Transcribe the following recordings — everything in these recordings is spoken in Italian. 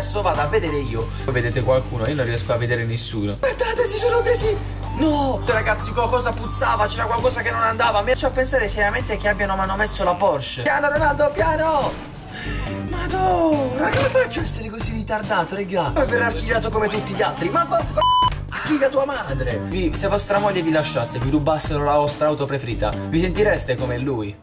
Adesso vado a vedere io. Vedete qualcuno? Io non riesco a vedere nessuno. Guardate, si sono presi. No, ragazzi, qualcosa puzzava. C'era qualcosa che non andava. Mi faccio a pensare seriamente che abbiano messo la Porsche. Piano Ronaldo, piano. Madò, raga, come faccio a essere così ritardato, raga? Poi verrà archiviato come tutti gli altri. Ma vaffanculo, archivia tua madre. Se vostra moglie vi lasciasse, vi rubassero la vostra auto preferita, vi sentireste come lui?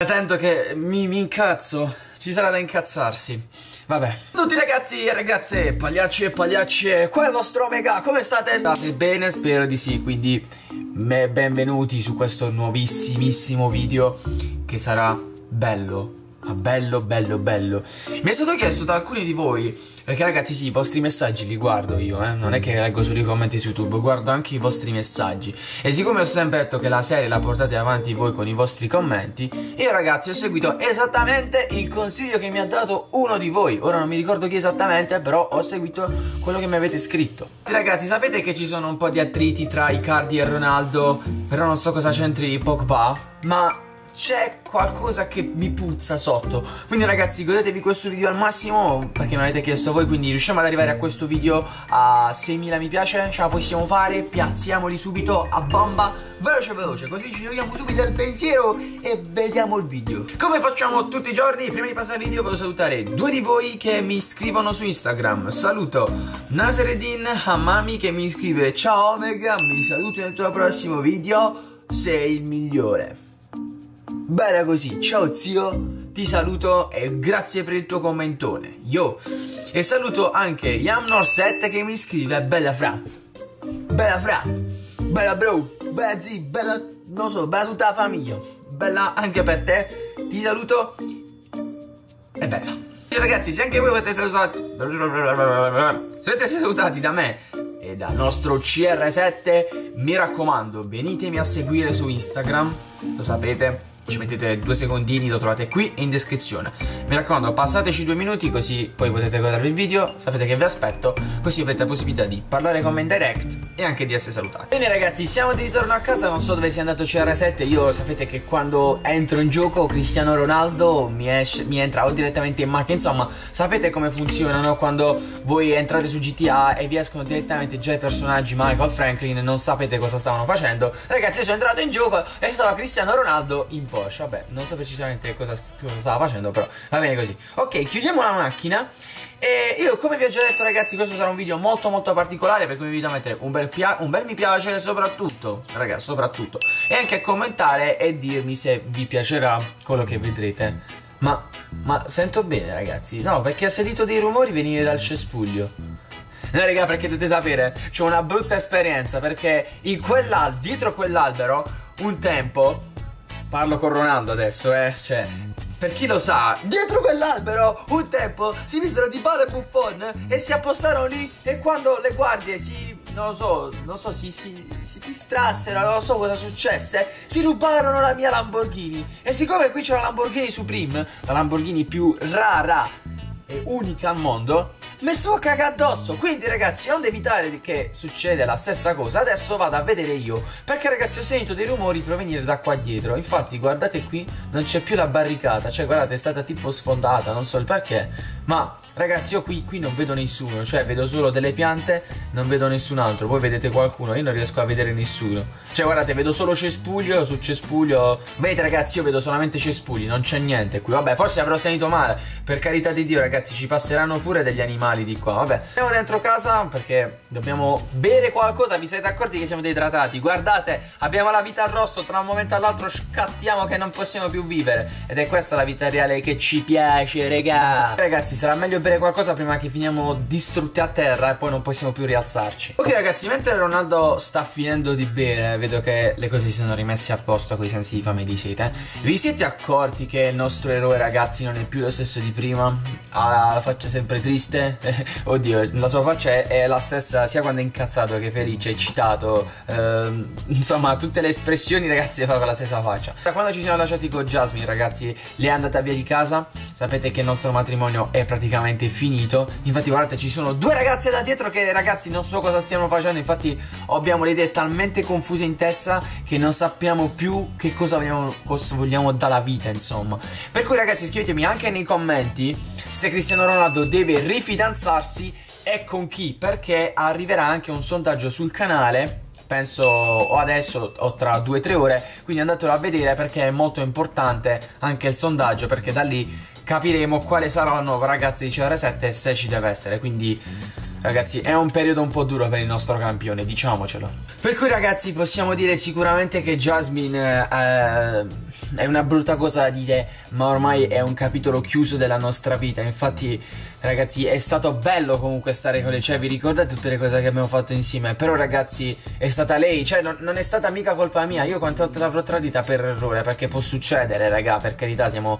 Attento che mi incazzo. Ci sarà da incazzarsi. Vabbè. Tutti ragazzi e ragazze, pagliacci e pagliacce, qua è il vostro Omega. Come state? State bene? Spero di sì. Quindi benvenuti su questo nuovissimissimo video, che sarà bello. Ma bello, bello, bello. Mi è stato chiesto da alcuni di voi, perché ragazzi sì, i vostri messaggi li guardo io, non è che leggo solo i commenti su YouTube, guardo anche i vostri messaggi. E siccome ho sempre detto che la serie la portate avanti voi con i vostri commenti, io ragazzi ho seguito esattamente il consiglio che mi ha dato uno di voi. Ora non mi ricordo chi esattamente, però ho seguito quello che mi avete scritto. Ragazzi, sapete che ci sono un po' di attriti tra Icardi e Ronaldo, però non so cosa c'entri Pogba, ma c'è qualcosa che mi puzza sotto. Quindi ragazzi, godetevi questo video al massimo, perché me l'avete chiesto voi, quindi riusciamo ad arrivare a questo video a 6.000 mi piace. Ce la possiamo fare, piazziamoli subito a bomba, veloce veloce, così ci togliamo subito il pensiero e vediamo il video. Come facciamo tutti i giorni, prima di passare al video voglio salutare due di voi che mi scrivono su Instagram. Saluto Naseredin Hamami che mi scrive: ciao Omega, mi saluto nel tuo prossimo video, sei il migliore. Bella così, ciao zio, ti saluto e grazie per il tuo commentone. Yo. E saluto anche Yamnor7 che mi scrive: bella fra, bella fra, bella bro, bella zi, bella, non so, bella tutta la famiglia, bella anche per te, ti saluto e bella. Ragazzi, se anche voi volete salutati da me e dal nostro CR7, mi raccomando, venitemi a seguire su Instagram, lo sapete, ci mettete 2 secondini, lo trovate qui in descrizione. Mi raccomando, passateci 2 minuti, così poi potete guardare il video, sapete che vi aspetto, così avrete la possibilità di parlare con me in direct e anche di essere salutati. Bene ragazzi, siamo di ritorno a casa, non so dove sia andato CR7, io sapete che quando entro in gioco Cristiano Ronaldo mi entra o direttamente in macchina, insomma sapete come funzionano quando voi entrate su GTA e vi escono direttamente già i personaggi Michael Franklin, non sapete cosa stavano facendo. Ragazzi, sono entrato in gioco e stava Cristiano Ronaldo in po'. Vabbè, non so precisamente cosa stava facendo, però va bene così. Ok, chiudiamo la macchina. E io, come vi ho già detto ragazzi, questo sarà un video molto molto particolare, per cui vi invito a mettere un bel mi piace, soprattutto, ragazzi, soprattutto, e anche a commentare e dirmi se vi piacerà quello che vedrete. Ma sento bene ragazzi? No, perché ho sentito dei rumori venire dal cespuglio. No raga, perché dovete sapere, c'ho una brutta esperienza, perché in dietro quell'albero un tempo... Parlo con Ronaldo adesso, cioè, per chi lo sa, dietro quell'albero un tempo si misero Di Bala e Buffon e si appostarono lì, e quando le guardie si distrassero, non so cosa successe, si rubarono la mia Lamborghini. E siccome qui c'è una Lamborghini Supreme, la Lamborghini più rara e unica al mondo, mi sto cagando addosso. Quindi ragazzi, non evitare che succeda la stessa cosa. Adesso vado a vedere io, perché ragazzi ho sentito dei rumori provenire da qua dietro. Infatti guardate qui, non c'è più la barricata, cioè guardate, è stata tipo sfondata, non so il perché. Ma ragazzi, io qui non vedo nessuno, cioè vedo solo delle piante, non vedo nessun altro. Voi vedete qualcuno? Io non riesco a vedere nessuno, cioè guardate, vedo solo cespuglio su cespuglio. Vedete ragazzi, io vedo solamente cespugli, non c'è niente qui. Vabbè, forse avrò sentito male, per carità di Dio ragazzi, ci passeranno pure degli animali di qua. Vabbè, siamo dentro casa perché dobbiamo bere qualcosa. Vi siete accorti che siamo deidratati? Guardate, abbiamo la vita arrosto, tra un momento all'altro scattiamo che non possiamo più vivere, ed è questa la vita reale che ci piace, regà. Ragazzi, sarà meglio bere qualcosa prima che finiamo distrutti a terra e poi non possiamo più rialzarci. Ok ragazzi, mentre Ronaldo sta finendo di bere, vedo che le cose si sono rimesse a posto con i sensi di fame e di sete. Vi siete accorti che il nostro eroe ragazzi non è più lo stesso di prima? Ha la faccia sempre triste. Oddio, la sua faccia è la stessa sia quando è incazzato che felice, eccitato, insomma tutte le espressioni ragazzi fa con la stessa faccia. Da quando ci siamo lasciati con Jasmine ragazzi, lei è andata via di casa, sapete che il nostro matrimonio è praticamente praticamente finito. Infatti guardate, ci sono due ragazze da dietro che, ragazzi, non so cosa stiamo facendo. Infatti abbiamo le idee talmente confuse in testa che non sappiamo più che cosa vogliamo dalla vita, insomma. Per cui ragazzi, scrivetemi anche nei commenti se Cristiano Ronaldo deve rifidanzarsi e con chi, perché arriverà anche un sondaggio sul canale, penso o adesso o tra 2-3 ore, quindi andatelo a vedere perché è molto importante anche il sondaggio, perché da lì capiremo quale sarà la nuova ragazza di CR7 e se ci deve essere. Quindi ragazzi, è un periodo un po' duro per il nostro campione, diciamocelo. Per cui ragazzi, possiamo dire sicuramente che Jasmine è una brutta cosa da dire, ma ormai è un capitolo chiuso della nostra vita. Infatti ragazzi, è stato bello comunque stare con lei, cioè vi ricordate tutte le cose che abbiamo fatto insieme? Però ragazzi, è stata lei, cioè non è stata mica colpa mia. Io quante volte l'avrò tradita per errore, perché può succedere, raga, per carità, siamo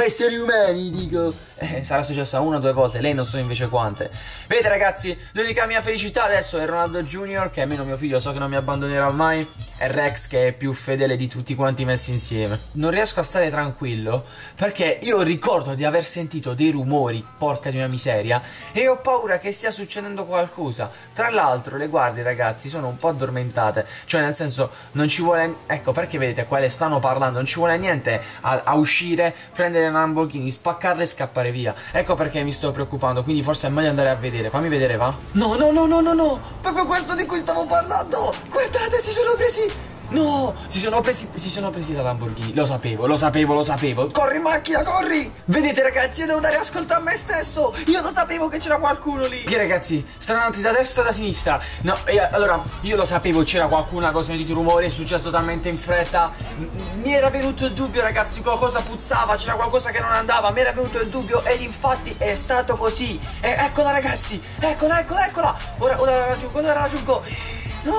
esseri umani, dico. Sarà successa 1 o 2 volte, lei non so invece quante. Vedete ragazzi, l'unica mia felicità adesso è Ronaldo Junior, che è almeno mio figlio, so che non mi abbandonerà mai, e Rex, che è più fedele di tutti quanti messi insieme. Non riesco a stare tranquillo perché io ricordo di aver sentito dei rumori, porca di una miseria, e ho paura che stia succedendo qualcosa. Tra l'altro le guardie, ragazzi, sono un po' addormentate, cioè nel senso non ci vuole, ecco perché vedete quale stanno parlando, non ci vuole niente a uscire, prendere una Lamborghini, spaccarla e scappare via. Ecco perché mi sto preoccupando, quindi forse è meglio andare a vedere. Fammi vedere, va? No, no, no, no, no, no, proprio questo di cui stavo parlando. Guardate, si sono presi. No, si sono presi la Lamborghini. Lo sapevo. Corri macchina, corri. Vedete ragazzi, io devo dare ascolto a me stesso. Io lo sapevo che c'era qualcuno lì. Che ragazzi, stanno andati da destra e da sinistra. No, allora, io lo sapevo, c'era qualcuno, ho sentito rumore, è successo talmente in fretta. Mi era venuto il dubbio ragazzi, qualcosa puzzava, c'era qualcosa che non andava. Mi era venuto il dubbio ed infatti è stato così. Eccola ragazzi, eccola. Ora la raggiungo. No,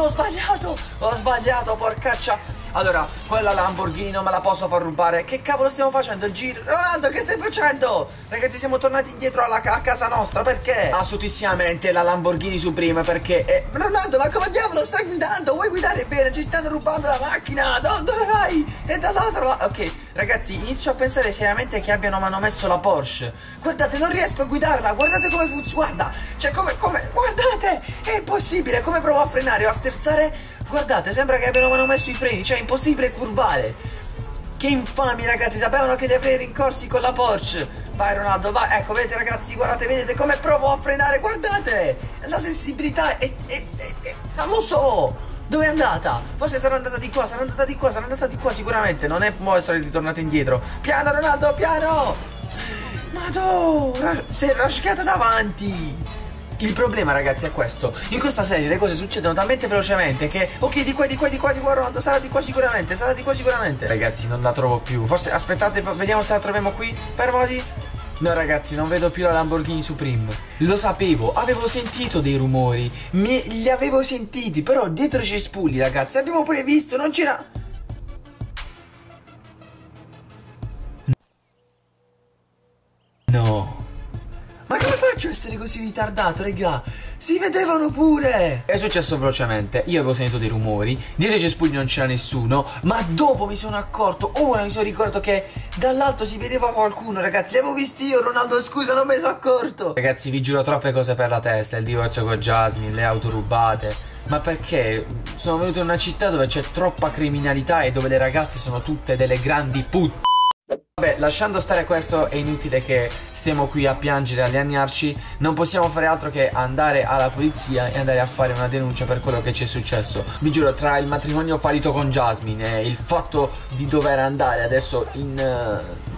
ho sbagliato, porcaccia. Allora, quella Lamborghini me la posso far rubare. Che cavolo stiamo facendo il giro? Ronaldo, che stai facendo? Ragazzi, siamo tornati indietro a casa nostra, perché? Assolutissimamente la Lamborghini Supreme, perché Ronaldo, ma come diavolo stai guidando? Vuoi guidare bene? Ci stanno rubando la macchina. No, dove vai? E dall'altro lato. Ok, ragazzi, inizio a pensare seriamente che abbiano manomesso la Porsche. Guardate, non riesco a guidarla. Guardate come funziona. Guarda, cioè come guardate, è impossibile. Come provo a frenare o a sterzare? Guardate, sembra che abbiano manomesso i freni, cioè è impossibile curvare. Che infami ragazzi, sapevano che li avrei rincorsi con la Porsche. Vai Ronaldo, vai, ecco, vedete ragazzi, guardate, vedete come provo a frenare, guardate. La sensibilità è non lo so. Dove è andata? Forse sarà andata di qua, sicuramente. Non è poi sarete tornati indietro. Piano Ronaldo, piano. Madonna, si è raschiata davanti. Il problema ragazzi è questo: in questa serie le cose succedono talmente velocemente che ok, di qua, Ronaldo, sarà di qua sicuramente. Ragazzi, non la trovo più. Forse aspettate, vediamo se la troviamo qui. Fermati. No ragazzi, non vedo più la Lamborghini Supreme. Lo sapevo, avevo sentito dei rumori, li avevo sentiti, però dietro i cespugli ragazzi, abbiamo pure visto, non c'era. Essere così ritardato, regà, si vedevano pure. È successo velocemente, io avevo sentito dei rumori, dietro i cespugli non c'era nessuno, ma dopo mi sono accorto, ora mi sono ricordato che dall'alto si vedeva qualcuno, ragazzi, l'avevo visto io. Ronaldo, scusa, non me ne sono accorto. Ragazzi, vi giuro, troppe cose per la testa, il divorzio con Jasmine, le auto rubate. Ma perché sono venuto in una città dove c'è troppa criminalità e dove le ragazze sono tutte delle grandi putte. Vabbè, lasciando stare questo, è inutile che stiamo qui a piangere, a lagnarci. Non possiamo fare altro che andare alla polizia e andare a fare una denuncia per quello che ci è successo. Vi giuro, tra il matrimonio fallito con Jasmine e il fatto di dover andare adesso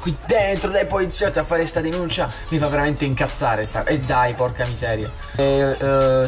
qui dentro dai poliziotti a fare sta denuncia, mi fa veramente incazzare e dai, porca miseria.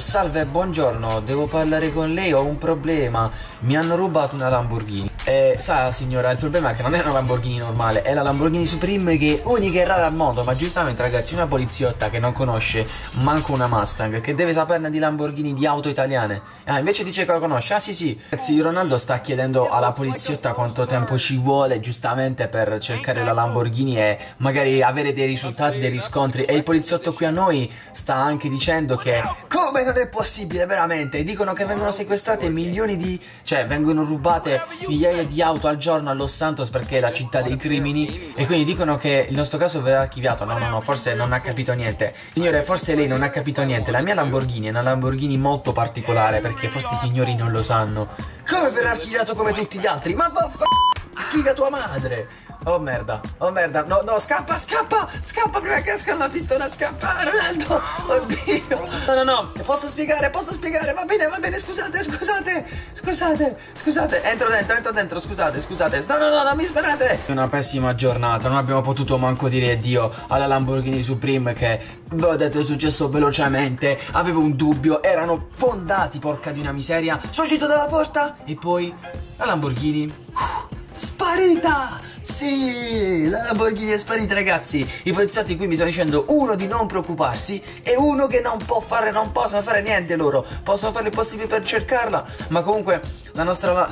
Salve, buongiorno, devo parlare con lei, ho un problema. Mi hanno rubato una Lamborghini. Sa signora, il problema è che non è una Lamborghini normale, è la Lamborghini Supreme, che è unica e rara al mondo. Ma giustamente ragazzi, una poliziotta che non conosce manco una Mustang, che deve saperne di Lamborghini, di auto italiane, invece dice che la conosce. Ah sì, ragazzi, Ronaldo sta chiedendo alla poliziotta quanto tempo ci vuole, giustamente, per cercare la Lamborghini Lamborghini e magari avere dei risultati, dei riscontri. E il poliziotto qui a noi sta anche dicendo che come non è possibile veramente, dicono che vengono sequestrate milioni di, cioè vengono rubate migliaia di auto al giorno a Los Santos perché è la città dei crimini, e quindi dicono che il nostro caso verrà archiviato. No, no, no, forse non ha capito niente. Signore, forse lei non ha capito niente. La mia Lamborghini è una Lamborghini molto particolare, perché forse i signori non lo sanno. Come verrà archiviato come tutti gli altri? Ma archivia tua madre! Oh merda, oh merda, no, no, scappa, scappa, scappa prima che esca la pistola, scappa, Ronaldo, oddio, no, no, no, posso spiegare, va bene, scusate, scusate, scusate, scusate, entro dentro, scusate, scusate, no, no, no, non mi sparate. È una pessima giornata, non abbiamo potuto manco dire addio alla Lamborghini Supreme che, ve l'ho detto, è successo velocemente, avevo un dubbio, erano fondati, porca di una miseria, sono uscito dalla porta e poi la Lamborghini, sparita! Sì, la Lamborghini è sparita, ragazzi. I poliziotti qui mi stanno dicendo, uno, di non preoccuparsi, e uno che non possono fare niente loro. Possono fare il possibile per cercarla, ma comunque il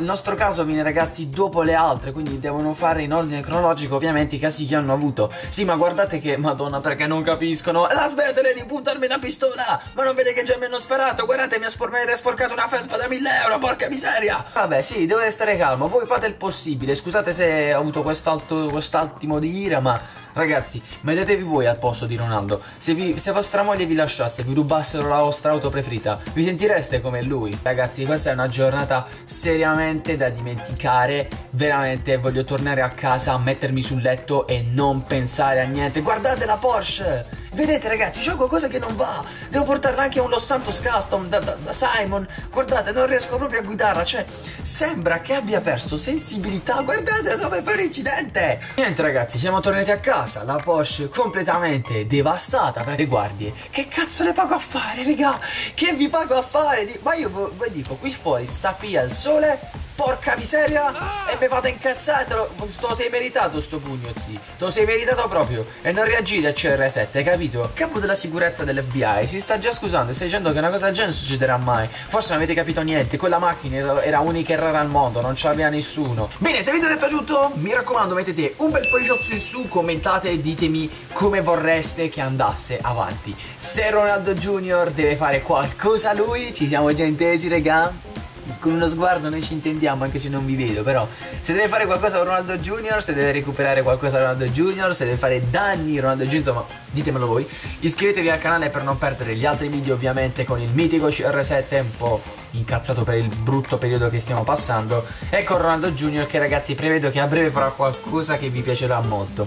nostro caso viene, ragazzi, dopo le altre, quindi devono fare in ordine cronologico, ovviamente, i casi che hanno avuto. Sì, ma guardate che, madonna, perché non capiscono. La smettete di puntarmi una pistola, ma non vede che già mi hanno sparato? Guardate, mi avete sporcato una felpa da 1000 euro, porca miseria. Vabbè, sì, dovete stare calmo, voi fate il possibile. Scusate se ho avuto questo quest'attimo di ira, ma ragazzi, mettetevi voi al posto di Ronaldo. Se vostra moglie vi lasciasse, vi rubassero la vostra auto preferita, vi sentireste come lui? Ragazzi, questa è una giornata seriamente da dimenticare. Veramente voglio tornare a casa, mettermi sul letto e non pensare a niente. Guardate la Porsche! Vedete, ragazzi, c'è qualcosa che non va. Devo portarla anche a un Los Santos Custom da Simon. Guardate, non riesco proprio a guidarla. Cioè, sembra che abbia perso sensibilità. Guardate, sta per fare incidente. Niente, ragazzi, siamo tornati a casa. La Porsche completamente devastata per le guardie. Che cazzo le pago a fare, raga? Che vi pago a fare? Ma io vi dico, qui fuori sta via il sole, porca miseria, e mi fate incazzare. Sto sei meritato sto pugno, zii. Lo sei meritato proprio. E non reagire a CR7, hai capito? Il capo della sicurezza dell'FBI si sta già scusando e sta dicendo che una cosa del genere non succederà mai. Forse non avete capito niente. Quella macchina era unica e rara al mondo, non ce l'aveva nessuno. Bene, se il video vi è piaciuto, mi raccomando, mettete un bel polliciozzo in su, commentate e ditemi come vorreste che andasse avanti. Se Ronaldo Junior deve fare qualcosa lui, ci siamo già intesi, regà. Con uno sguardo noi ci intendiamo, anche se non vi vedo. Però se deve fare qualcosa Ronaldo Junior, se deve recuperare qualcosa Ronaldo Junior, se deve fare danni Ronaldo Junior, insomma, ditemelo voi. Iscrivetevi al canale per non perdere gli altri video, ovviamente con il mitico CR7 un po' incazzato per il brutto periodo che stiamo passando, e con Ronaldo Junior che, ragazzi, prevedo che a breve farà qualcosa che vi piacerà molto.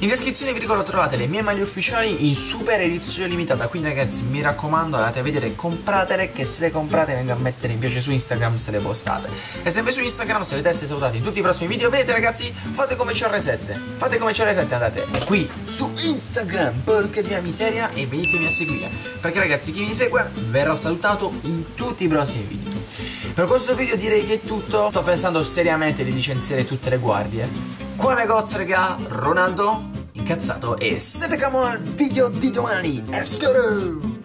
In descrizione vi ricordo trovate le mie maglie ufficiali in super edizione limitata, quindi, ragazzi, mi raccomando, andate a vedere, compratele, che se le comprate vengo a mettere mi piace su Instagram se le postate. E sempre su Instagram, se volete essere salutati in tutti i prossimi video, vedete, ragazzi, fate come CR7, fate come CR7, andate qui su Instagram, porca di una miseria, e venitemi a seguire, perché, ragazzi, chi mi segue verrà salutato in tutti i prossimi video. Per questo video direi che è tutto. Sto pensando seriamente di licenziare tutte le guardie. Qua negozio, raga, Ronaldo incazzato, e se becchiamo al video di domani, escuro!